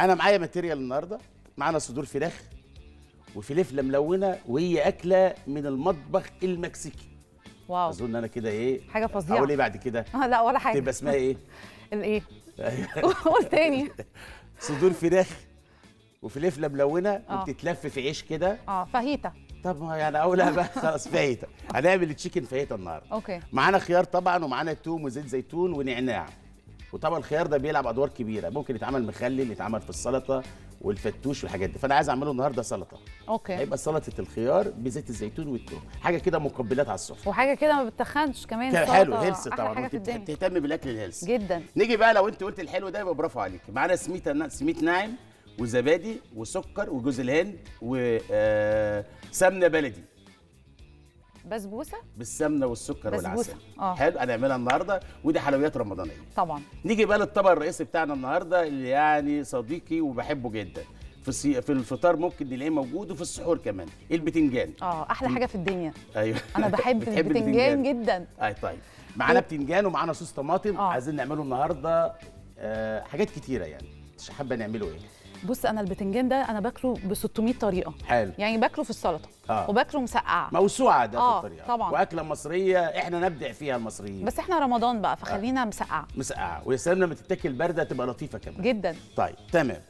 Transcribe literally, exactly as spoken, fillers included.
انا معايا ماتيريال النهارده، معانا صدور فراخ وفلفله ملونه، وهي اكله من المطبخ المكسيكي. واو، اظن انا كده ايه، حاجه فظيعه. اقول ايه بعد كده؟ آه لا ولا حاجه. تبقى اسمها ايه؟ الايه؟ قول تاني. صدور فراخ وفلفله ملونه وبتتلف في عيش كده. اه فاهيتا. طب ما يعني اقولها بقى خلاص، فاهيتا. هنعمل تشيكن فاهيتا النهارده. اوكي. معانا خيار طبعا، ومعانا توم وزيت زيتون ونعناع. وطبعا الخيار ده بيلعب ادوار كبيره، ممكن يتعمل مخلل، يتعمل في السلطه والفتوش والحاجات دي، فانا عايز اعمله النهارده سلطه. اوكي. هيبقى سلطه الخيار بزيت الزيتون والثوم، حاجه كده مقبلات على السفره، وحاجه كده ما بتتخنش كمان. حلو، هيلث طبعا، انت بتهتم بالاكل الهيلث جدا. نيجي بقى، لو انت قلت الحلو ده يبقى برافو عليك. معانا سميت سميت ناعم وزبادي وسكر وجوز الهند وسمنه بلدي. بسبوسه بالسمنه والسكر والعسل. آه. حلو، هنعملها النهارده، ودي حلويات رمضانيه طبعا. نيجي بقى للطبق الرئيسي بتاعنا النهارده، اللي يعني صديقي وبحبه جدا، في في الفطار ممكن نلاقيه موجود، وفي السحور كمان، البتنجان. اه احلى حاجه في الدنيا. ايوه انا بحب البتنجان جدا. اي طيب، معانا بتنجان ومعانا صوص طماطم. آه. عايزين نعمله النهارده آه حاجات كتيره، يعني مش حابه نعمله ايه؟ بص، انا البتنجان ده انا باكله ب ستمية طريقه. حلو، يعني باكله في السلطه. آه. وباكله مسقعه موسوعه ده. آه. في الطريقه طبعا، واكله مصريه احنا نبدع فيها المصريين، بس احنا رمضان بقى فخلينا. آه. مسقعه مسقعه، ويا سلام لما تتاكل بارده تبقى لطيفه كمان جدا. طيب تمام،